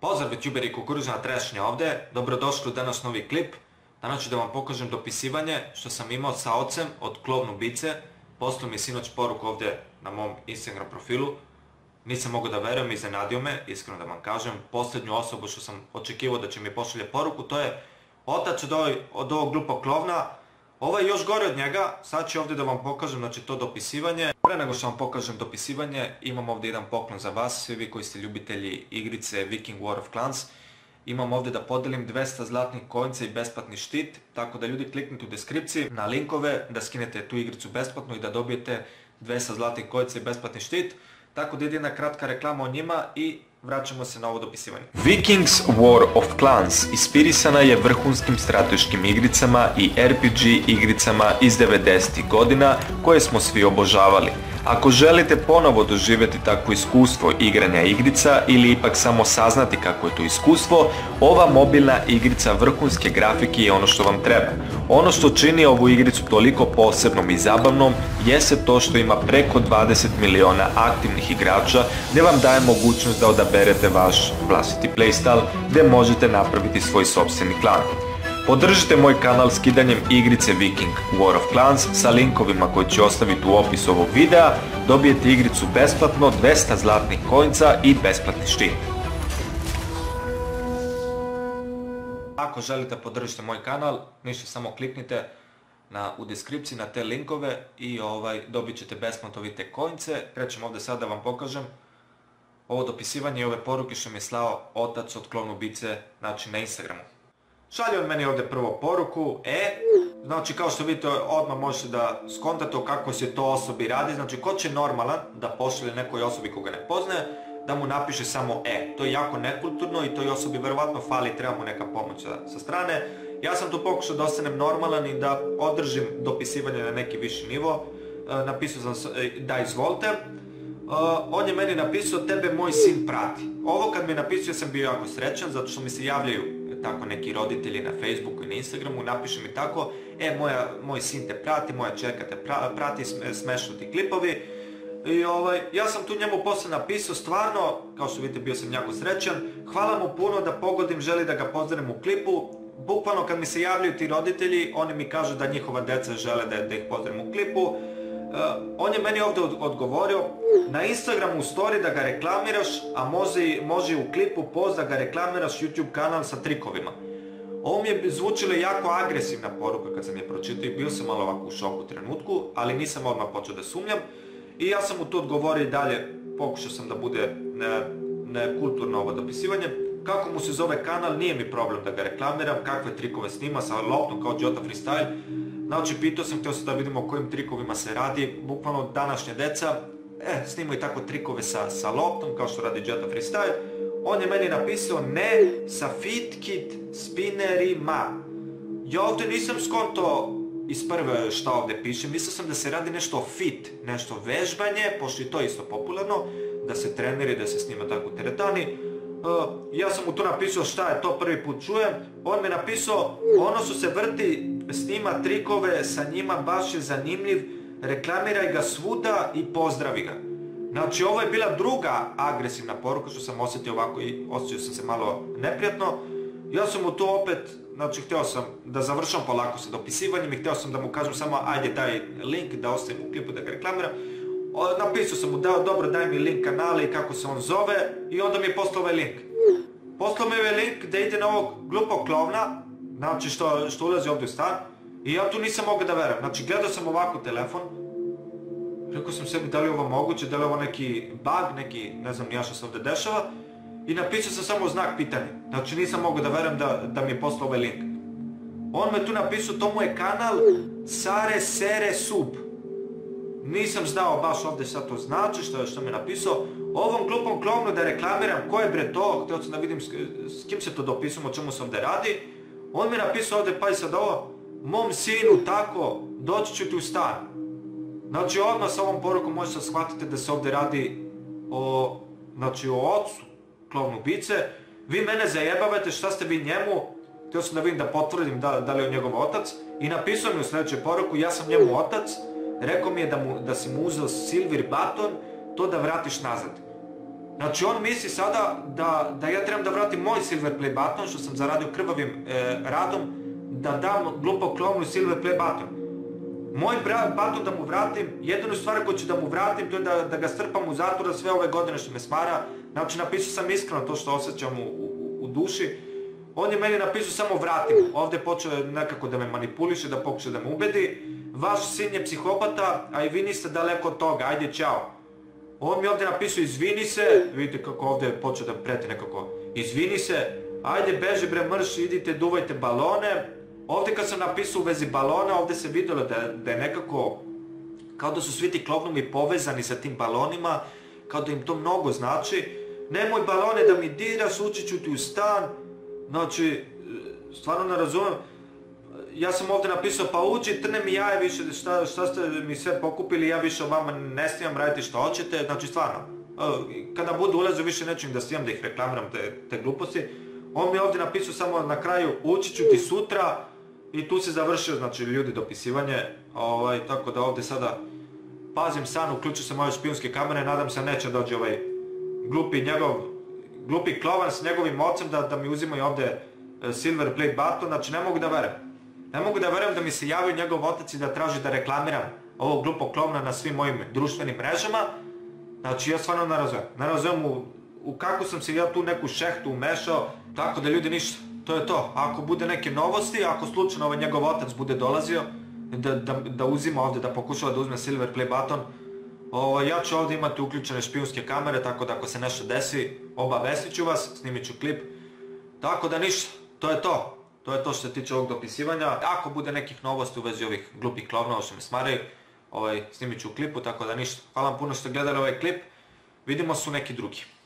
Pozdrav youtuberi, Kukuruzna Tresnja ovdje, dobrodošli u danas novi klip. Danas ću da vam pokažem dopisivanje što sam imao sa ocem od klovnu bice. Poslao mi sinoć poruku ovdje na mom Instagram profilu. Nisam mogao da verujem, iznenadio me, iskreno da vam kažem. Posljednju osobu što sam očekivao da će mi pošalje poruku, to je otac od ovog glupog klovna. Ovo je još gore od njega, sad ću ovdje da vam pokažem, znači, to dopisivanje. Pre nego što vam pokažem dopisivanje, imam ovdje jedan poklon za vas, svi vi koji ste ljubitelji igrice Vikings War of Clans. Imam ovdje da podelim 200 zlatnih kojnica i besplatni štit, tako da ljudi kliknite u deskripciji na linkove, da skinete tu igricu besplatno i da dobijete 200 zlatnih kojnica i besplatni štit. Tako da ide jedna kratka reklama o njima i vraćamo se na ovo dopisivanje. Vikings War of Clans inspirisana je vrhunskim strateškim igricama i RPG igricama iz 90-ih godina koje smo svi obožavali. Ako želite ponovo doživjeti takvo iskustvo igranja igrica ili ipak samo saznati kako je to iskustvo, ova mobilna igrica vrhunske grafike je ono što vam treba. Ono što čini ovu igricu toliko posebnom i zabavnom jeste to što ima preko 20 miliona aktivnih igrača, gdje vam daje mogućnost da odaberete vaš vlastiti playstyle, gdje možete napraviti svoj sopstveni klan. Podržite moj kanal skidanjem igrice Viking War of Clans sa linkovima koji ću ostaviti u opisu ovog videa, dobijete igricu besplatno, 200 zlatnih kojnica i besplatni štit. Ako želite podržite moj kanal, ništa, samo kliknite u deskripciji na te linkove i dobit ćete besplatno te kojnice. Krećem ovdje sad da vam pokažem ovo dopisivanje i ove poruke što mi je slao otac od klovnu bice, znači, na Instagramu. Šalje on meni ovdje prvo poruku, znači, kao što vidite, odmah možete da skontate o kako se to osobi radi, znači, ko će normalan da pošalje nekoj osobi koga ne poznaje, da mu napiše samo to je jako nekulturno i toj osobi verovatno fali, treba mu neka pomoć sa strane. Ja sam tu pokušao da ostanem normalan i da održim dopisivanje na neki viši nivo, napisao sam da izvolite. On je meni napisao, tebe moj sin prati. Ovo kad mi je napisao, ja sam bio jako srećan, zato što mi se javljaju tako neki roditelji na Facebooku i na Instagramu, napiše mi tako, moj sin te prati, moja čerka te prati, smešno ti klipovi. I ja sam tu njemu posle napisao, stvarno, kao što vidite, bio sam jako srećan, hvala mu puno, da pogodim, želi da ga pozdravim u klipu. Bukvalno kad mi se javljaju ti roditelji, oni mi kažu da njihova deca žele da ih pozdravim u klipu. On je meni ovdje odgovorio, na Instagramu u story da ga reklamiraš, a može u klipu post da ga reklamiraš YouTube kanal sa trikovima. Ovo mi je zvučilo jako agresivna poruka kad sam je pročitao i bio sam malo ovako u šoku u trenutku, ali nisam odmah počeo da sumnjam i ja sam mu tu odgovorio i dalje, pokušao sam da bude nekulturno ovo dopisivanje. Kako mu se zove kanal, nije mi problem da ga reklamiram, kakve trikove snima sa loptom kao Jota Freestyle. Znači, pitao sam, htio sam da vidimo o kojim trikovima se radi, bukvalno današnje deca snimaju tako trikove sa loptom kao što radi Jetta Freestyle. On je meni napisao, ne sa fitkit spinnerima. Ja ovdje nisam skonto iz prve šta ovdje piše, mislio sam da se radi nešto o fit, nešto vežbanje, pošto je to isto popularno, da se treneri, da se snima tako teretani. Ja sam mu to napisao, šta je to, prvi put čujem. On mi je napisao, ono što se vrti snima trikove, sa njima baš je zanimljiv, reklamiraj ga svuda i pozdravi ga. Znači, ovo je bila druga agresivna poruka što sam osjetio ovako i osjetio sam se malo neprijatno. Ja sam mu to opet, znači, htio sam da završam polako sa dopisivanjem i htio sam da mu kažem samo, ajde daj link da ostavim u klipu da ga reklamiram. Napisao sam mu, dao, dobro, daj mi link kanala i kako se on zove, i onda mi je poslao ovaj link. Poslao mi je link da ide na ovog glupog klovna, znači, što ulazi ovdje u stan, i ja tu nisam mogao da verujem. Znači, gledao sam ovako telefon, rekao sam sebi, da li je ovo moguće, da li je ovo neki bug, neki, ne znam ni ja što se ovdje dešava, i napisao sam samo znak pitanja. Znači, nisam mogao da verujem da mi je poslao ovaj link. On me tu napisao, to mu je kanal Scary Scary Sub. Nisam znao baš ovdje šta to znači, što mi je napisao. Ovom glupom klovnu da reklamiram, ko je bre to, htio sam da vidim s kim se to dopisam, o čemu se ovdje radi. On mi je napisao ovdje, pa i sad ovo, mom sinu tako, doći ću ti u stan. Znači, odmah sa ovom porukom možete shvatiti da se ovdje radi o ocu klovnu bice. Vi mene zajebavate, šta ste vi njemu, htio sam da vidim, da potvrdim da li je njegov otac. I napisao mi u sljedećoj poruku, ja sam njemu otac, rekao mi je da si mu uzeo silver baton, to da vratiš nazad. Znači on misli sada da ja trebam da vratim moj silver play button što sam zaradio krvavim radom, da dam glupo klonu silver play button. Moj button da mu vratim, jedinu stvar koju ću da mu vratim to je da ga strpam u zatvora sve ove godine što me smara. Znači napisao sam iskreno to što osjećam u duši. On je meni napisao samo vratim, ovdje je počeo nekako da me manipuliše, da pokuša da me ubedi. Vaš sin je psihopata, a i vi niste daleko od toga, ajde čao. On mi ovdje napisao izvini se, vidite kako ovdje je počeo da preti nekako, izvini se, ajde beži bre mrš, idite duvajte balone. Ovdje kad sam napisao u vezi balona, ovdje se vidjelo da je nekako, kao da su svi ti klovnovi povezani sa tim balonima, kao da im to mnogo znači. Nemoj balone da mi diraš, ući ću ti u stan, znači, stvarno ne razumem. Ja sam ovdje napisao pa uđi, trne mi jaje više, šta ste mi sve pokupili, ja više o vama ne snimam, radite što hoćete, znači stvarno. Kada budu ulazio više neću im da snimam, da ih reklamiram te gluposti. On mi je ovdje napisao samo na kraju ući ću ti sutra i tu se završio, znači ljudi dopisivanje, tako da ovdje sada pazim san, uključio sam ove špijunske kamere, nadam se neće dođe ovaj glupi klovan s njegovim ocem da mi uzimaju ovdje silver play button, znači ne mogu da verujem. Ne mogu da verujem da mi se javio njegov otac i da traži da reklamiram ovog glupog klovna na svim mojim društvenim mrežama. Znači ja stvarno ne razumijem. Ne razumijem u kako sam se ja tu neku šehtu umešao. Tako da ljudi ništa, to je to. Ako bude neke novosti, ako slučajno ovaj njegov otac bude dolazio da uzima ovdje, da pokušava da uzme silver play button, ja ću ovdje imati uključene špijunske kamere, tako da ako se nešto desi, obavestit ću vas, snimit ću klip. Tako da ništa, to je to. To je to što se tiče ovog dopisivanja. Ako bude nekih novosti u vezi ovih glupih klovnova što me smaraju, snimit ću u klipu, tako da ništa. Hvala vam puno što ste gledali ovaj klip. Vidimo se u neki drugi.